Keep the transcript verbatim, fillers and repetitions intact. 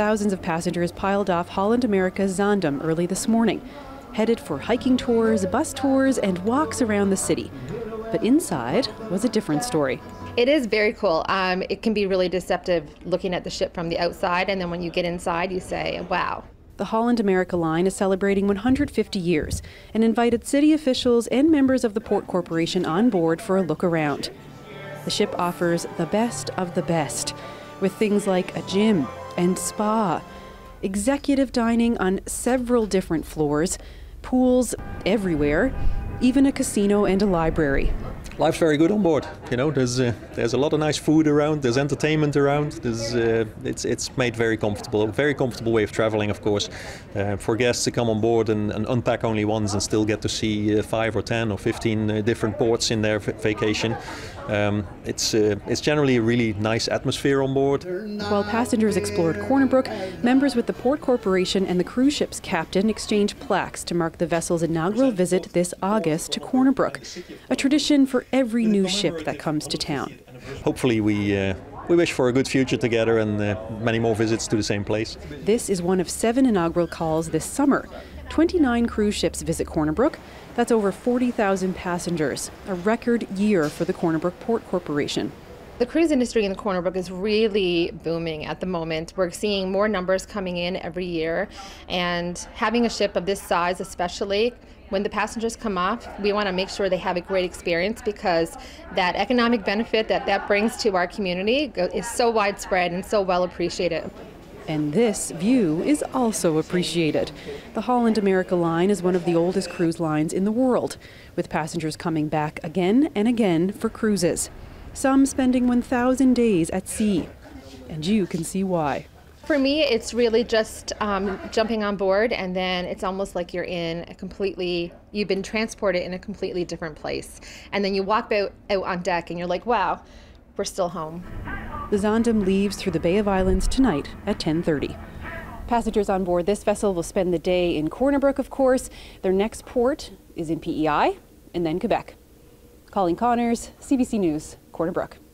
thousands of passengers piled off Holland America's Zaandam early this morning, headed for hiking tours, bus tours, and walks around the city. But inside was a different story. It is very cool. Um, it can be really deceptive looking at the ship from the outside, and then when you get inside, you say, wow. The Holland America line is celebrating one hundred fifty years and invited city officials and members of the Port Corporation on board for a look around. The ship offers the best of the best, with things like a gym and spa, executive dining on several different floors, pools everywhere, even a casino and a library. Life's very good on board. You know, there's uh, there's a lot of nice food around. There's entertainment around. There's uh, it's it's made very comfortable. A very comfortable way of traveling, of course, uh, for guests to come on board and, and unpack only once and still get to see uh, five or ten or fifteen uh, different ports in their vacation. Um, it's uh, it's generally a really nice atmosphere on board. While passengers explored Corner Brook, members with the Port Corporation and the cruise ship's captain exchanged plaques to mark the vessel's inaugural visit this August to Corner Brook, a tradition for every new ship that comes to town. Hopefully we, uh, we wish for a good future together and uh, many more visits to the same place. This is one of seven inaugural calls this summer. twenty-nine cruise ships visit Corner Brook. That's over forty thousand passengers, a record year for the Corner Brook Port Corporation. The cruise industry in the Corner Brook is really booming at the moment. We're seeing more numbers coming in every year, and having a ship of this size especially, when the passengers come off, we want to make sure they have a great experience, because that economic benefit that that brings to our community is so widespread and so well appreciated. And this view is also appreciated. The Holland America line is one of the oldest cruise lines in the world, with passengers coming back again and again for cruises. Some spending one thousand days at sea, and you can see why. For me, it's really just um, jumping on board, and then it's almost like you're in a completely, you've been transported in a completely different place. And then you walk out, out on deck and you're like, wow, we're still home. The Zaandam leaves through the Bay of Islands tonight at ten thirty. Passengers on board this vessel will spend the day in Corner Brook, of course. Their next port is in P E I and then Quebec. Colleen Connors, C B C News, Corner Brook.